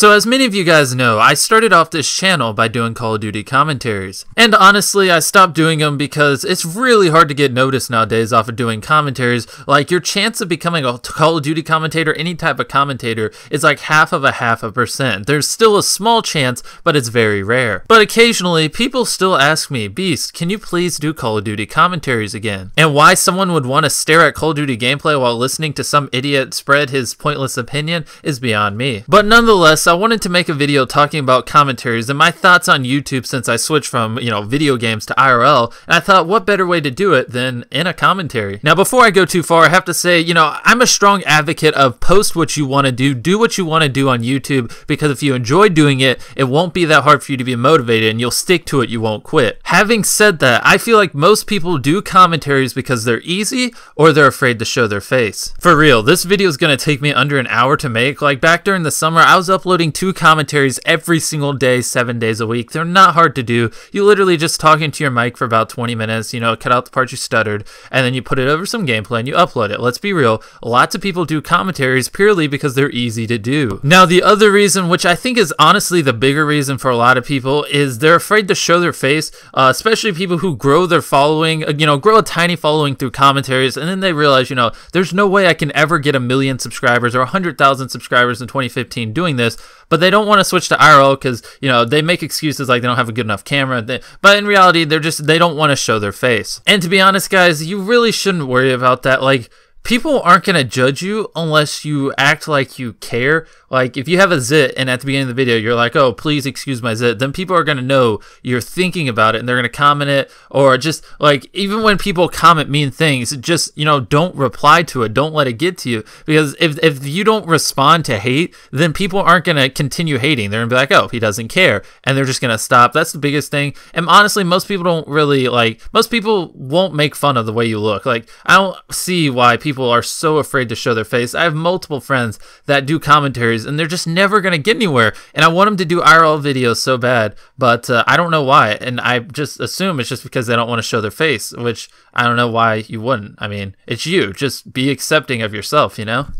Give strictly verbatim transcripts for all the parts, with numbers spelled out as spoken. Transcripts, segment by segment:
So as many of you guys know, I started off this channel by doing Call of Duty commentaries. And honestly, I stopped doing them because it's really hard to get noticed nowadays off of doing commentaries. Like, your chance of becoming a Call of Duty commentator, any type of commentator, is like half of a half a percent. There's still a small chance, but it's very rare. But occasionally, people still ask me, Beast, can you please do Call of Duty commentaries again? And why someone would want to stare at Call of Duty gameplay while listening to some idiot spread his pointless opinion is beyond me. But nonetheless, I wanted to make a video talking about commentaries and my thoughts on YouTube since I switched from, you know, video games to I R L, and I thought what better way to do it than in a commentary. Now before I go too far, I have to say, you know, I'm a strong advocate of post what you want to do, do what you want to do on YouTube, because if you enjoy doing it, it won't be that hard for you to be motivated and you'll stick to it, you won't quit. Having said that, I feel like most people do commentaries because they're easy or they're afraid to show their face. For real, this video is going to take me under an hour to make. Like back during the summer, I was uploading uploading two commentaries every single day, seven days a week. They're not hard to do. You literally just talk into your mic for about twenty minutes, you know, cut out the part you stuttered, and then you put it over some gameplay and you upload it. Let's be real, lots of people do commentaries purely because they're easy to do. Now the other reason, which I think is honestly the bigger reason for a lot of people, is they're afraid to show their face, uh, especially people who grow their following, you know, grow a tiny following through commentaries, and then they realize, you know, there's no way I can ever get a million subscribers or one hundred thousand subscribers in twenty fifteen doing this. But they don't want to switch to I R L because, you know, they make excuses like they don't have a good enough camera. They, but in reality, they're just, they don't want to show their face. And to be honest, guys, you really shouldn't worry about that. Like, people aren't going to judge you unless you act like you care. Like, if you have a zit and at the beginning of the video you're like, oh, please excuse my zit, then people are going to know you're thinking about it and they're going to comment it. Or just, like, even when people comment mean things, just, you know, don't reply to it. Don't let it get to you. Because if, if you don't respond to hate, then people aren't going to continue hating. They're going to be like, oh, he doesn't care. And they're just going to stop. That's the biggest thing. And honestly, most people don't really, like, most people won't make fun of the way you look. Like, I don't see why people... People are so afraid to show their face. I have multiple friends that do commentaries and they're just never going to get anywhere, and I want them to do I R L videos so bad, but uh, I don't know why, and I just assume it's just because they don't want to show their face, which I don't know why you wouldn't. I mean, it's you. Just be accepting of yourself, you know?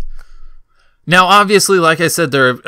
Now obviously, like I said, there are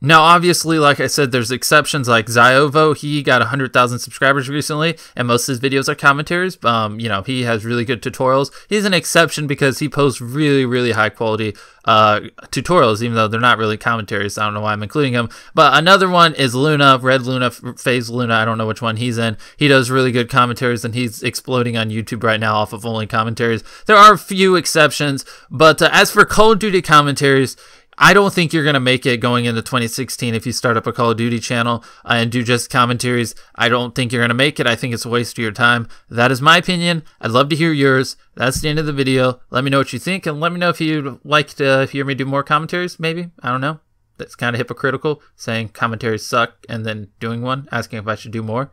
Now, obviously, like I said, there's exceptions like Ziovo. He got one hundred thousand subscribers recently, and most of his videos are commentaries. Um, you know, he has really good tutorials. He's an exception because he posts really, really high-quality uh, tutorials, even though they're not really commentaries. I don't know why I'm including him. But another one is Luna, Red Luna, Phase Luna. I don't know which one he's in. He does really good commentaries, and he's exploding on YouTube right now off of only commentaries. There are a few exceptions, but uh, as for Call of Duty commentaries, I don't think you're going to make it going into twenty sixteen if you start up a Call of Duty channel and do just commentaries. I don't think you're going to make it. I think it's a waste of your time. That is my opinion. I'd love to hear yours. That's the end of the video. Let me know what you think, and let me know if you'd like to hear me do more commentaries, maybe. I don't know. That's kind of hypocritical, saying commentaries suck and then doing one, asking if I should do more.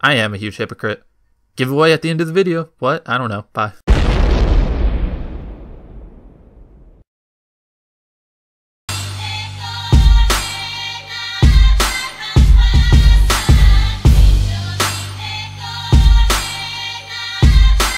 I am a huge hypocrite. Giveaway at the end of the video. What? I don't know. Bye.